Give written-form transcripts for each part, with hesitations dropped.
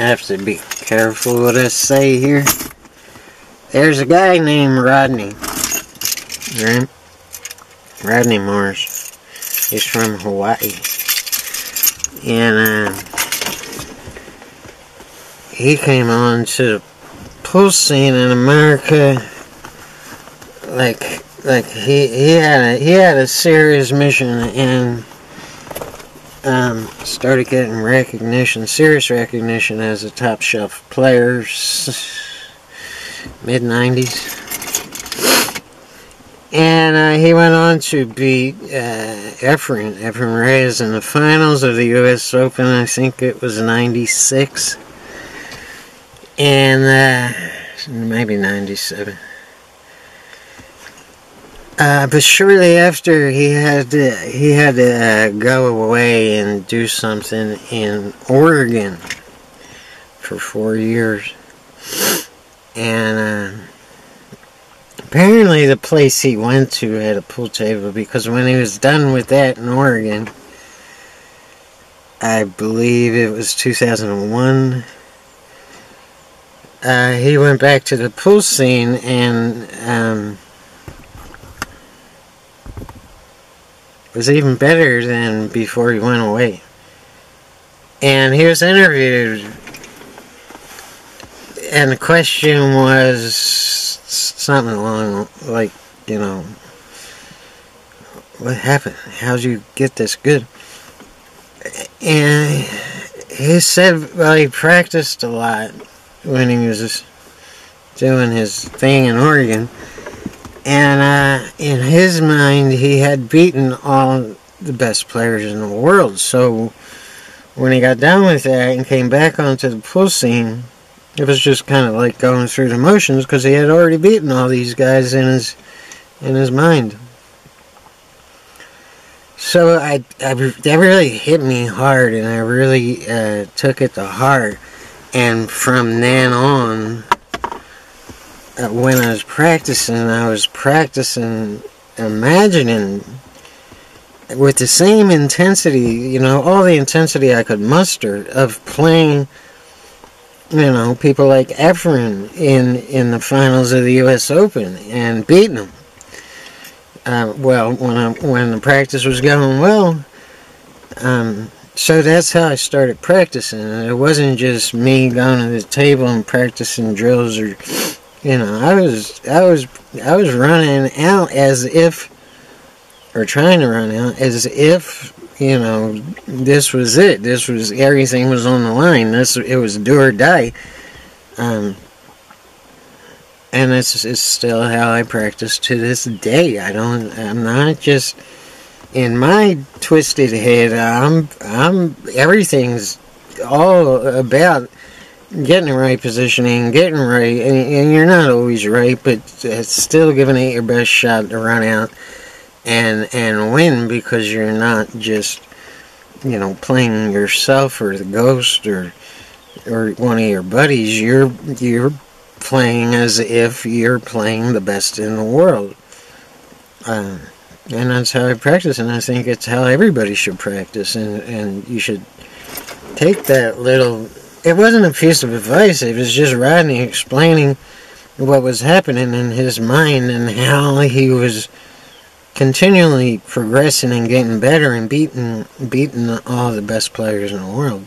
I have to be careful what I say here. There's a guy named Rodney. Right? Rodney Morris. He's from Hawaii. And he came on to the pool scene in America. Like he had a serious mission, and started getting recognition, serious recognition, as a top shelf player, mid-90s. And he went on to beat Efren Reyes in the finals of the U.S. Open. I think it was 96. And maybe 97. But shortly after, he had to go away and do something in Oregon for 4 years. And apparently the place he went to had a pool table, because when he was done with that in Oregon, I believe it was 2001, he went back to the pool scene and was even better than before he went away. And he was interviewed, and the question was something along like, you know, what happened? How'd you get this good? And he said, well, he practiced a lot when he was doing his thing in Oregon. And in his mind, he had beaten all the best players in the world. So when he got done with that and came back onto the pool scene, it was just kind of like going through the motions, because he had already beaten all these guys in his mind. So that really hit me hard, and I really took it to heart. And from then on, when I was practicing, imagining with the same intensity, you know, all the intensity I could muster, of playing, you know, people like Efren in the finals of the U.S. Open and beating them. Well, when the practice was going well, so that's how I started practicing. It wasn't just me going to the table and practicing drills, or, you know, I was running out as if, or trying to run out as if, you know, this was it. This was, everything was on the line. It was do or die. And it's still how I practice to this day. I'm not just in my twisted head. I'm everything's all about getting the right positioning, getting right, and you're not always right, but still giving it your best shot to run out and win, because you're not just, you know, playing yourself or the ghost or one of your buddies. You're playing as if you're playing the best in the world, and that's how I practice, and I think it's how everybody should practice, and you should take that little. It wasn't a piece of advice, it was just Rodney explaining what was happening in his mind and how he was continually progressing and getting better and beating all the best players in the world.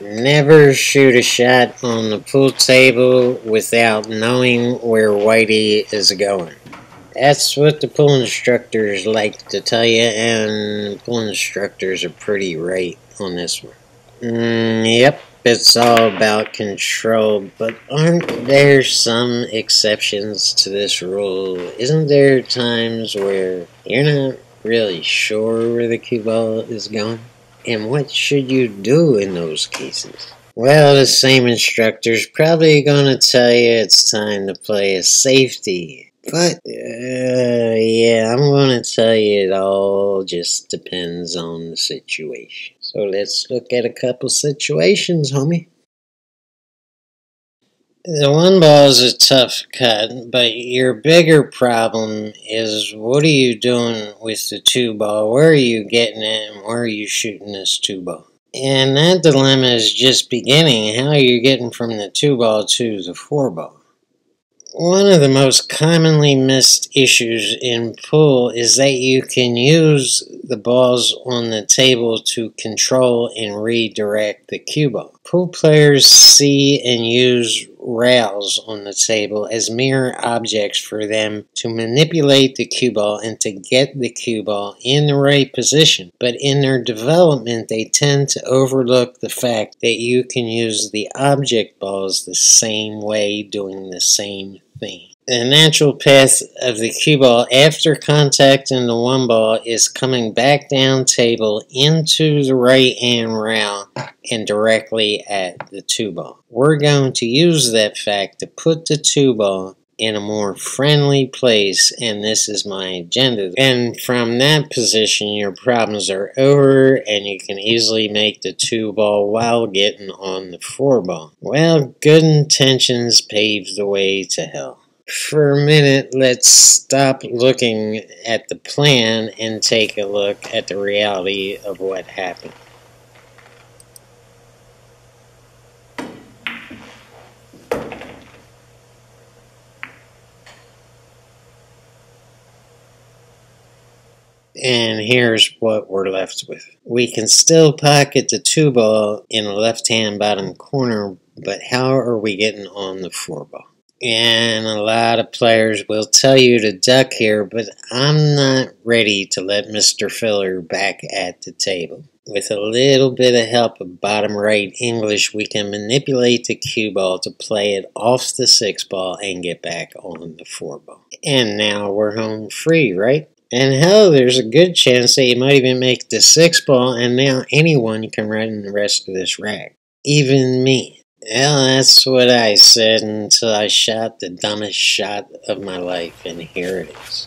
Never shoot a shot on the pool table without knowing where Whitey is going. That's what the pool instructors like to tell you, and pool instructors are pretty right on this one. Yep. It's all about control, but aren't there some exceptions to this rule? Isn't there times where you're not really sure where the cue ball is going? And what should you do in those cases? Well, the same instructor's probably going to tell you it's time to play a safety. But, yeah, I'm going to tell you it all just depends on the situation. So let's look at a couple situations, homie. The one ball is a tough cut, but your bigger problem is, what are you doing with the two ball? Where are you getting it, and where are you shooting this two ball? And that dilemma is just beginning. How are you getting from the 2-ball to the 4-ball? One of the most commonly missed issues in pool is that you can use the balls on the table to control and redirect the cue ball. Pool players see and use rails on the table as mere objects for them to manipulate the cue ball and to get the cue ball in the right position. But in their development, they tend to overlook the fact that you can use the object balls the same way, doing the same thing. The natural path of the cue ball after contact in the 1-ball is coming back down table into the right-hand rail and directly at the 2-ball. We're going to use that fact to put the 2-ball in a more friendly place, and this is my agenda. And from that position, your problems are over, and you can easily make the 2-ball while getting on the 4-ball. Well, good intentions pave the way to hell. For a minute, let's stop looking at the plan and take a look at the reality of what happened. And here's what we're left with. We can still pocket the 2-ball in the left-hand bottom corner, but how are we getting on the 4-ball? And a lot of players will tell you to duck here, but I'm not ready to let Mr. Filler back at the table. With a little bit of help of bottom right English, we can manipulate the cue ball to play it off the 6-ball and get back on the 4-ball. And now we're home free, right? And hell, there's a good chance that you might even make the 6-ball, and now anyone can run the rest of this rack. Even me. Well, that's what I said until I shot the dumbest shot of my life, and here it is.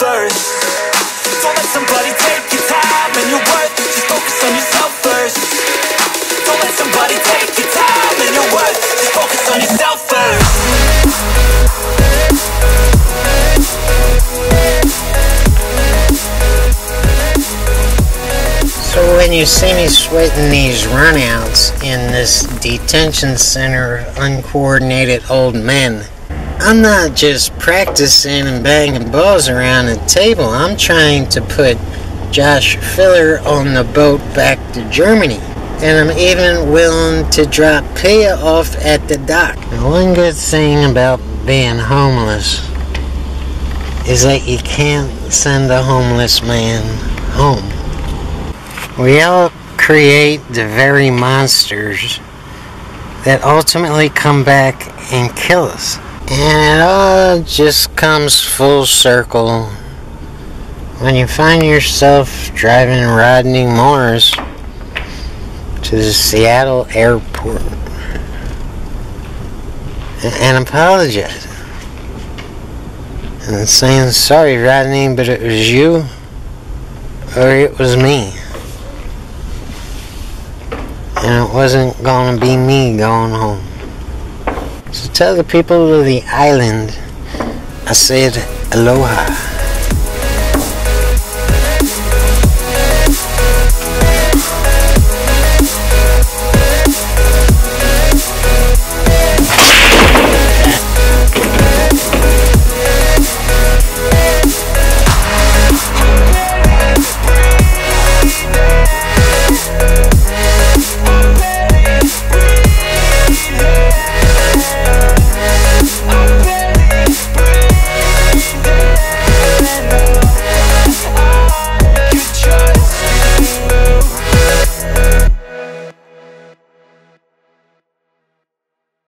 first. Don't let somebody take your time and your worth, just focus on yourself first. Don't let somebody take your time and your worth, just focus on yourself first. So when you see me sweating these runouts in this detention center of uncoordinated old men, I'm not just practicing and banging balls around the table. I'm trying to put Josh Filler on the boat back to Germany. And I'm even willing to drop Pia off at the dock. Now, one good thing about being homeless is that you can't send a homeless man home. We all create the very monsters that ultimately come back and kill us. And it all just comes full circle when you find yourself driving Rodney Morris to the Seattle airport and apologizing and saying, sorry Rodney, but it was you or it was me, and it wasn't gonna be me going home. So tell the people of the island I said aloha.